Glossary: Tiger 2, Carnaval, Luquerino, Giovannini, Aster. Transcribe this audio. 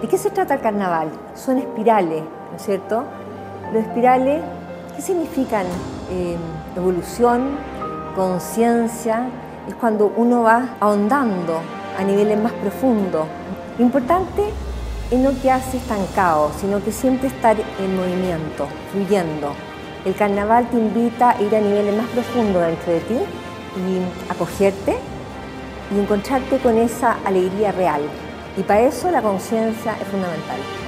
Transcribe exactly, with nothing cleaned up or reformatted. ¿De qué se trata el carnaval? Son espirales, ¿no es cierto? Los espirales, ¿qué significan? Eh, evolución, conciencia, es cuando uno va ahondando a niveles más profundos. Lo importante es no quedarse estancado, sino que siempre estar en movimiento, fluyendo. El carnaval te invita a ir a niveles más profundos dentro de ti y acogerte y encontrarte con esa alegría real. Y para eso la conciencia es fundamental.